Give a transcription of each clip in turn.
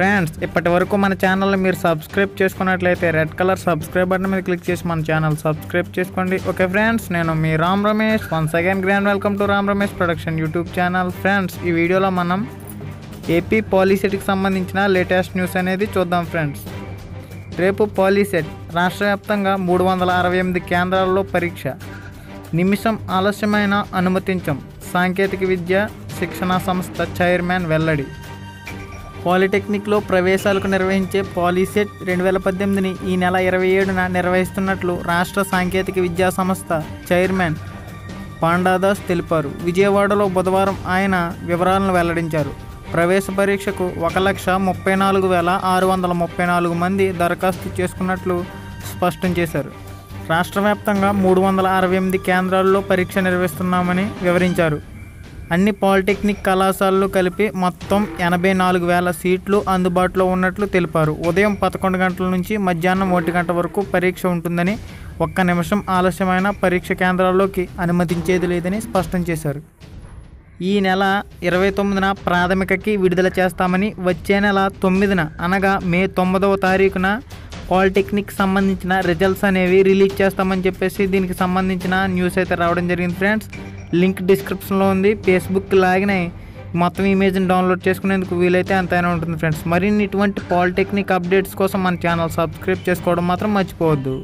Friends, ఇప్పటి వరకు మన ఛానల్ని మీరు సబ్స్క్రైబ్ చేసుకున్నట్లయితే రెడ్ కలర్ సబ్స్క్రైబ్ బటన్ మీద క్లిక్ చేసి మన ఛానల్ సబ్స్క్రైబ్ చేసుకోండి. ఓకే ఫ్రెండ్స్, నేను మీ Ram Ramesh. Once again grand welcome to Ram Ramesh production YouTube channel. Friends, ఈ వీడియోలో మనం ఏపీ పాలీసెట్కి సంబంధించిన లేటెస్ట్ న్యూస్ అనేది చూద్దాం. ఫ్రెండ్స్, రేపు పాలీసెట్ రాష్ట్ర వ్యాప్తంగా 368 కేంద్రాల్లో పరీక్ష. నిమిషం ఆలస్యమైన అనుమతించం, సాంకేతిక విద్య శిక్షణ సంస్థ చైర్మన్ వెల్లడి. పాలిటెక్నిక్లో ప్రవేశాలకు నిర్వహించే పాలీసెట్ 2018ని ఈ నెల 27న నిర్వహిస్తున్నట్లు రాష్ట్ర సాంకేతిక విద్యా సంస్థ చైర్మన్ పాండాదాస్ తెలిపారు. విజయవాడలో బుధవారం ఆయన వివరాలను వెల్లడించారు. ప్రవేశ పరీక్షకు 1,34,634 మంది దరఖాస్తు చేసుకున్నట్లు స్పష్టం చేశారు. రాష్ట్ర వ్యాప్తంగా 368 కేంద్రాల్లో పరీక్ష నిర్వహిస్తున్నామని వివరించారు. అన్ని పాలిటెక్నిక్ కళాశాలలు కలిపి మొత్తం 84,000 సీట్లు అందుబాటులో ఉన్నట్లు తెలిపారు. ఉదయం 11 గంటల నుంచి మధ్యాహ్నం 1 గంట వరకు పరీక్ష ఉంటుందని, ఒక్క నిమిషం ఆలస్యమైన పరీక్ష కేంద్రాల్లోకి అనుమతించేది లేదని స్పష్టం చేశారు. ఈ నెల 29న ప్రాథమికకి విడుదల చేస్తామని, వచ్చే నెల 9న అనగా మే 9వ తారీఖున పాలిటెక్నిక్ సంబంధించిన రిజల్ట్స్ అనేవి రిలీజ్ చేస్తామని చెప్పేసి దీనికి సంబంధించిన న్యూస్ అయితే రావడం జరిగింది. ఫ్రెండ్స్, లింక్ డిస్క్రిప్షన్లో ఉంది. ఫేస్బుక్ లాగినే మొత్తం ఇమేజ్ని డౌన్లోడ్ చేసుకునేందుకు వీలైతే అంతైనా ఉంటుంది. ఫ్రెండ్స్, మరిన్ని ఇటువంటి పాలిటెక్నిక్ అప్డేట్స్ కోసం మన ఛానల్ సబ్స్క్రైబ్ చేసుకోవడం మాత్రం మర్చిపోవద్దు.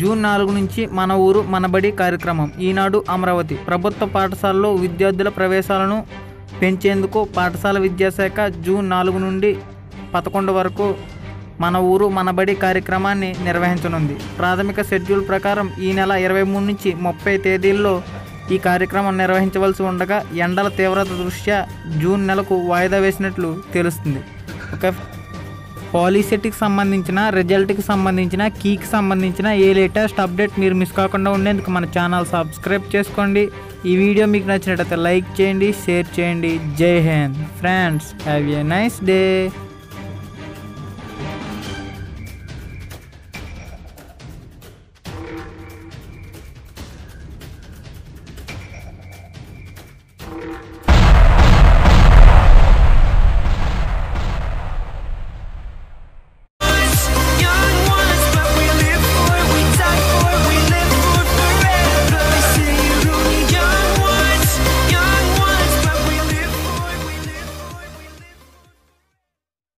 జూన్ 4 నుంచి మన ఊరు మనబడి కార్యక్రమం. ఈనాడు అమరావతి ప్రభుత్వ పాఠశాలలో విద్యార్థుల ప్రవేశాలను పెంచేందుకు పాఠశాల విద్యాశాఖ జూన్ 4 నుండి 11 వరకు మన ఊరు మనబడి కార్యక్రమాన్ని నిర్వహించనుంది. ప్రాథమిక షెడ్యూల్ ప్రకారం ఈ నెల 23 నుంచి 30 తేదీల్లో ఈ కార్యక్రమం నిర్వహించవలసి ఉండగా, ఎండల తీవ్రత దృష్ట్యా జూన్ నెలకు వాయిదా వేసినట్లు తెలుస్తుంది. ఓకే, పాలీసెట్కి సంబంధించిన రిజల్ట్కి సంబంధించిన కీకి సంబంధించిన ఏ లేటెస్ట్ అప్డేట్ మీరు మిస్ కాకుండా ఉండేందుకు మన ఛానల్ సబ్స్క్రైబ్ చేసుకోండి. ఈ వీడియో మీకు నచ్చినట్లయితే లైక్ చేయండి, షేర్ చేయండి. Jai Hind friends, have a nice day.